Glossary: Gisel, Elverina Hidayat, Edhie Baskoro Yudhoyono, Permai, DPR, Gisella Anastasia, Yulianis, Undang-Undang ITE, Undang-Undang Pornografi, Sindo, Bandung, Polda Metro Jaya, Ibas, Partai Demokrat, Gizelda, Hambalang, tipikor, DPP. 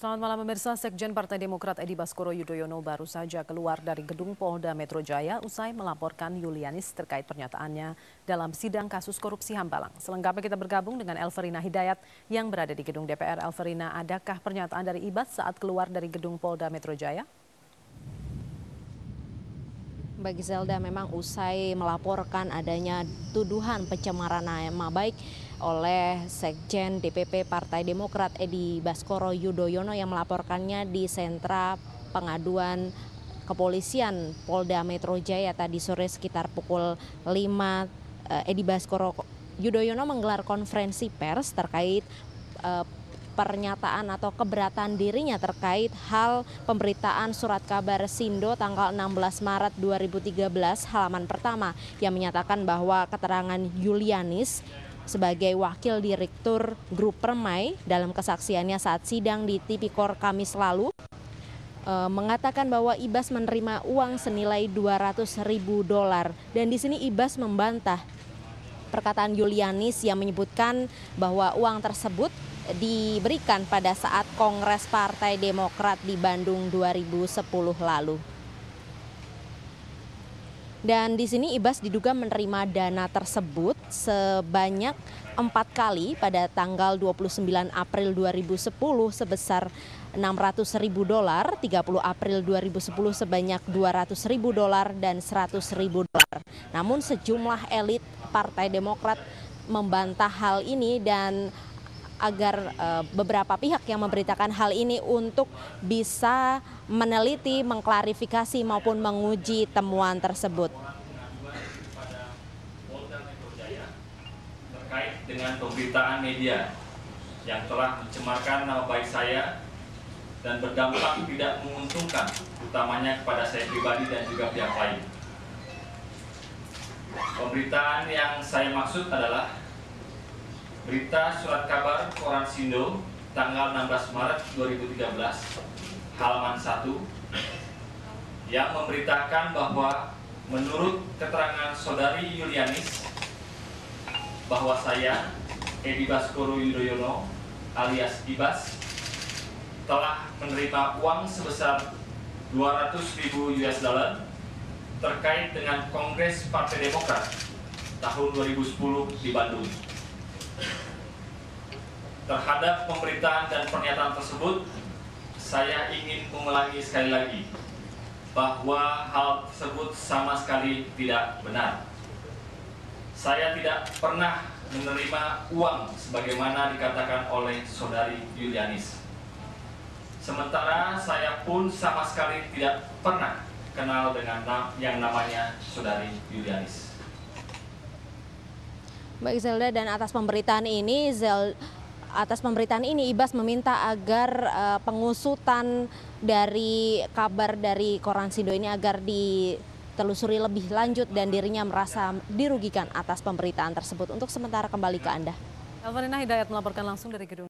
Selamat malam pemirsa, Sekjen Partai Demokrat Edhie Baskoro Yudhoyono baru saja keluar dari gedung Polda Metro Jaya usai melaporkan Yulianis terkait pernyataannya dalam sidang kasus korupsi Hambalang. Selengkapnya kita bergabung dengan Elverina Hidayat yang berada di gedung DPR. Elverina, adakah pernyataan dari Ibas saat keluar dari gedung Polda Metro Jaya? Mbak Gizelda, memang usai melaporkan adanya tuduhan pencemaran nama baik oleh Sekjen DPP Partai Demokrat Edhie Baskoro Yudhoyono yang melaporkannya di sentra pengaduan kepolisian Polda Metro Jaya tadi sore sekitar pukul 5, Edhie Baskoro Yudhoyono menggelar konferensi pers terkait pernyataan atau keberatan dirinya terkait hal pemberitaan surat kabar Sindo tanggal 16 Maret 2013 halaman pertama yang menyatakan bahwa keterangan Yulianis sebagai wakil direktur grup Permai dalam kesaksiannya saat sidang di Tipikor Kamis lalu mengatakan bahwa Ibas menerima uang senilai 200.000 dolar, dan di sini Ibas membantah perkataan Yulianis yang menyebutkan bahwa uang tersebut diberikan pada saat Kongres Partai Demokrat di Bandung 2010 lalu. Dan di sini Ibas diduga menerima dana tersebut sebanyak 4 kali pada tanggal 29 April 2010 sebesar 600.000 dolar, 30 April 2010 sebanyak 200.000 dolar dan 100.000 dolar. Namun sejumlah elit Partai Demokrat membantah hal ini dan agar beberapa pihak yang memberitakan hal ini untuk bisa meneliti, mengklarifikasi maupun menguji temuan tersebut. Terkait dengan pemberitaan media yang telah mencemarkan nama baik saya dan berdampak tidak menguntungkan, utamanya kepada saya pribadi dan juga pihak lain. Pemberitaan yang saya maksud adalah berita surat kabar koran Sindo tanggal 16 Maret 2013 halaman 1 yang memberitakan bahwa menurut keterangan saudari Yulianis bahwa saya Edhie Baskoro Yudhoyono alias Ibas telah menerima uang sebesar 200.000 US dollar terkait dengan Kongres Partai Demokrat tahun 2010 di Bandung. Terhadap pemberitaan dan pernyataan tersebut, saya ingin mengulangi sekali lagi bahwa hal tersebut sama sekali tidak benar. Saya tidak pernah menerima uang sebagaimana dikatakan oleh saudari Yulianis. Sementara saya pun sama sekali tidak pernah kenal dengan yang namanya saudari Yulianis. Mbak Zelda, dan atas pemberitaan ini Ibas meminta agar pengusutan dari kabar dari koran Sindo ini agar ditelusuri lebih lanjut dan dirinya merasa dirugikan atas pemberitaan tersebut. Untuk sementara kembali ke Anda. Elverina Hidayat melaporkan langsung dari gedung.